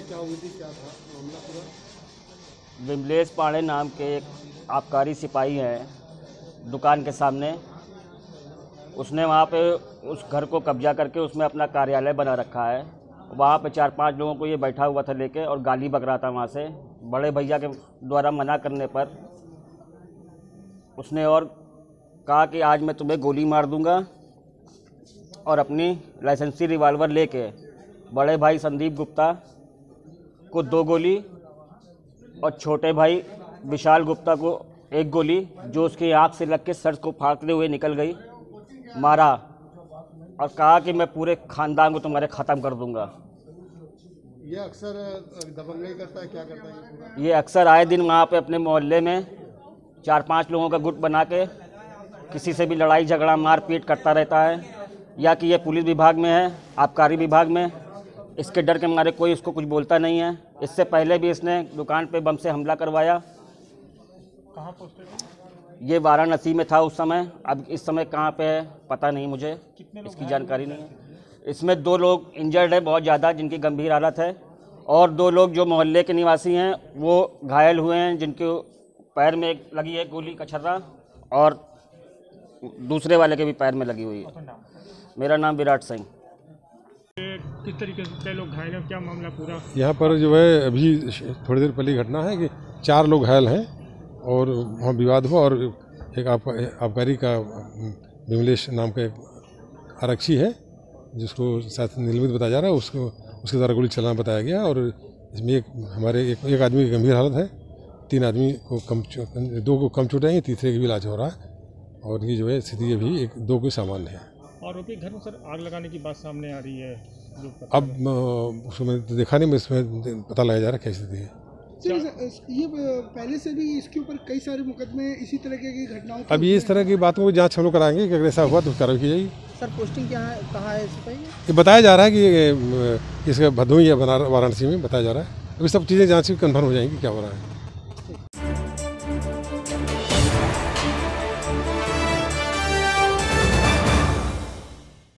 है, क्या हुई थी, क्या था मामला पूरा? विमलेश पाड़े नाम के एक आबकारी सिपाही हैं दुकान के सामने, उसने वहाँ पे उस घर को कब्जा करके उसमें अपना कार्यालय बना रखा है। वहाँ पे 4-5 लोगों को ये बैठा हुआ था लेके और गाली बक रहा था वहाँ से। बड़े भैया के द्वारा मना करने पर उसने और कहा कि आज मैं तुम्हें गोली मार दूंगा, और अपनी लाइसेंसी रिवाल्वर लेके बड़े भाई संदीप गुप्ता को 2 गोली और छोटे भाई विशाल गुप्ता को 1 गोली जो उसकी आँख से लग के सर को फाड़ते हुए निकल गई, मारा और कहा कि मैं पूरे खानदान को तुम्हारे ख़त्म कर दूंगा। ये अक्सर दबंगई करता है, क्या करता है ये? अक्सर आए दिन वहाँ पे अपने मोहल्ले में 4-5 लोगों का गुट बना के किसी से भी लड़ाई झगड़ा मारपीट करता रहता है, या कि ये पुलिस विभाग में है, आबकारी विभाग में, इसके डर के मारे कोई इसको कुछ बोलता नहीं है। इससे पहले भी इसने दुकान पर बम से हमला करवाया। कहाँ पहुँचते? ये वाराणसी में था उस समय, अब इस समय कहाँ पे है पता नहीं मुझे, इसकी जानकारी नहीं है। इसमें 2 लोग इंजर्ड है बहुत ज़्यादा, जिनकी गंभीर हालत है, और 2 लोग जो मोहल्ले के निवासी हैं वो घायल हुए हैं, जिनके पैर में लगी है गोली का छर्रा और दूसरे वाले के भी पैर में लगी हुई है। मेरा नाम विराट सिंह। किस तरीके से लोग घायल हैं, क्या मामला पूरा? यहाँ पर जो है अभी थोड़ी देर पहले घटना है कि 4 लोग घायल हैं और वहाँ विवाद हुआ, और एक आबकारी का विमलेश नाम का आरक्षी है जिसको साथ निलंबित बताया जा रहा है, उसको उसके द्वारा गोली चलाना बताया गया। और इसमें एक आदमी की गंभीर हालत है, 3 आदमी को 2 को कम चोट आई, तीसरे के भी इलाज हो रहा है, और ये जो है स्थिति अभी 2 को सामान्य है। आरोपी घर में सर आग लगाने की बात सामने आ रही है, अब उसमें देखा नहीं, इसमें पता लगाया जा रहा है क्या स्थिति है। ये पहले से भी इसके ऊपर कई सारे मुकदमे इसी तरह की घटनाओं, अब इस तरह की बातों को जांच हम लोग कराएंगे कि अगर ऐसा हुआ तो कार्रवाई की जाएगी। सर पोस्टिंग कहाँ है इसका? ये बताया जा रहा है कि इसका भदोही या वाराणसी में बताया जा रहा है। अभी सब चीज़ें जांच में कन्फर्म हो जाएंगी क्या हो रहा है।